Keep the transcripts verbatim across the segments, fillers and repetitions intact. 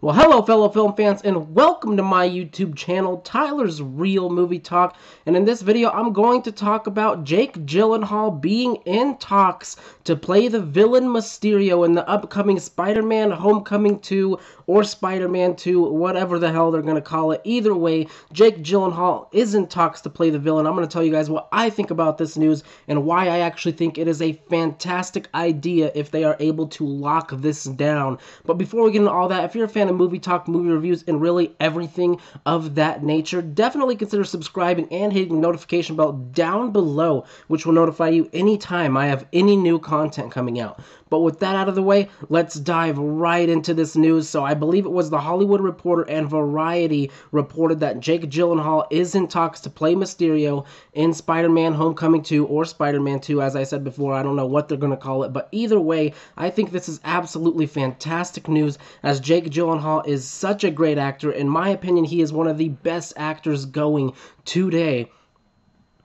Well, hello fellow film fans and welcome to my YouTube channel, Tyler's Real Movie Talk, and in this video I'm going to talk about Jake Gyllenhaal being in talks to play the villain Mysterio in the upcoming Spider-Man Homecoming two or Spider-Man two, whatever the hell they're going to call it. Either way, Jake Gyllenhaal is in talks to play the villain. I'm going to tell you guys what I think about this news and why I actually think it is a fantastic idea if they are able to lock this down. But before we get into all that, if you're a fan of movie talk, movie reviews, and really everything of that nature, definitely consider subscribing and hitting the notification bell down below, which will notify you anytime I have any new content coming out. But with that out of the way, let's dive right into this news. So I believe it was the Hollywood Reporter and Variety reported that Jake Gyllenhaal is in talks to play Mysterio in Spider-Man Homecoming two or Spider-Man two. As I said before, I don't know what they're going to call it, but either way, I think this is absolutely fantastic news, as Jake Gyllenhaal is such a great actor. In my opinion, he is one of the best actors going today.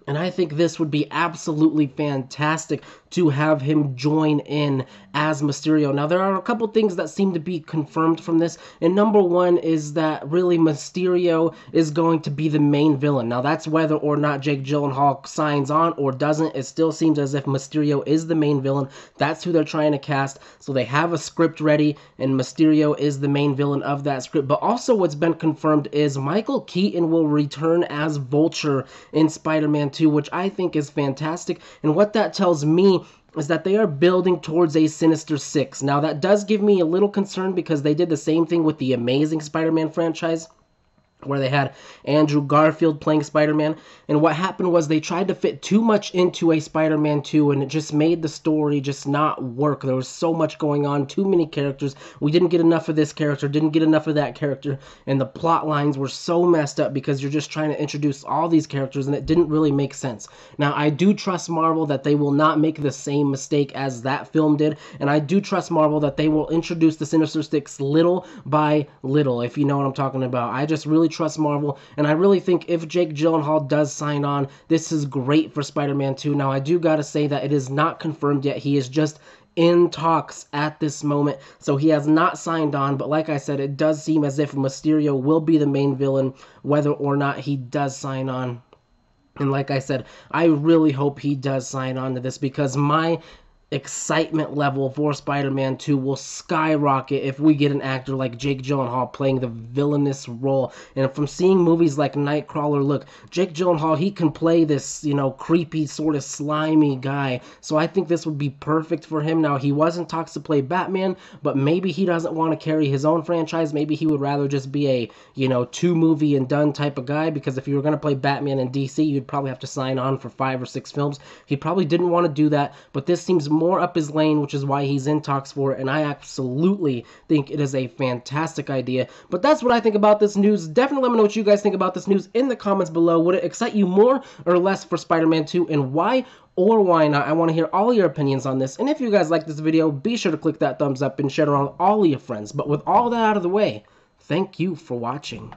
And I think this would be absolutely fantastic to have him join in as Mysterio. Now, there are a couple things that seem to be confirmed from this. And number one is that really Mysterio is going to be the main villain. Now, that's whether or not Jake Gyllenhaal signs on or doesn't. It still seems as if Mysterio is the main villain. That's who they're trying to cast. So they have a script ready, and Mysterio is the main villain of that script. But also what's been confirmed is Michael Keaton will return as Vulture in Spider-Man two, which I think is fantastic. And what that tells me is that they are building towards a Sinister Six. Now, that does give me a little concern because they did the same thing with the Amazing Spider-Man franchise, where they had Andrew Garfield playing Spider-Man, and what happened was they tried to fit too much into a Spider-Man two, and it just made the story just not work. There was so much going on, too many characters. We didn't get enough of this character, didn't get enough of that character, and the plot lines were so messed up because you're just trying to introduce all these characters, and it didn't really make sense. Now, I do trust Marvel that they will not make the same mistake as that film did, and I do trust Marvel that they will introduce the Sinister Six little by little, if you know what I'm talking about. I just really trust Marvel, and I really think if Jake Gyllenhaal does sign on, this is great for Spider-Man two. Now, I do gotta say that it is not confirmed yet. He is just in talks at this moment, so he has not signed on, but like I said, it does seem as if Mysterio will be the main villain, whether or not he does sign on. And like I said, I really hope he does sign on to this, because my excitement level for Spider-Man two will skyrocket if we get an actor like Jake Gyllenhaal playing the villainous role. And from seeing movies like Nightcrawler, look, Jake Gyllenhaal, he can play this, you know, creepy, sort of slimy guy. So I think this would be perfect for him. Now, he was in talks to play Batman, but maybe he doesn't want to carry his own franchise. Maybe he would rather just be a, you know, two movie and done type of guy, because if you were going to play Batman in D C, you'd probably have to sign on for five or six films. He probably didn't want to do that, but this seems more more up his lane, which is why he's in talks for it, and I absolutely think it is a fantastic idea. But that's what I think about this news. Definitely let me know what you guys think about this news in the comments below. Would it excite you more or less for Spider-Man two, and why or why not? I want to hear all your opinions on this, and if you guys like this video, be sure to click that thumbs up and share it around with all your friends. But with all that out of the way, thank you for watching.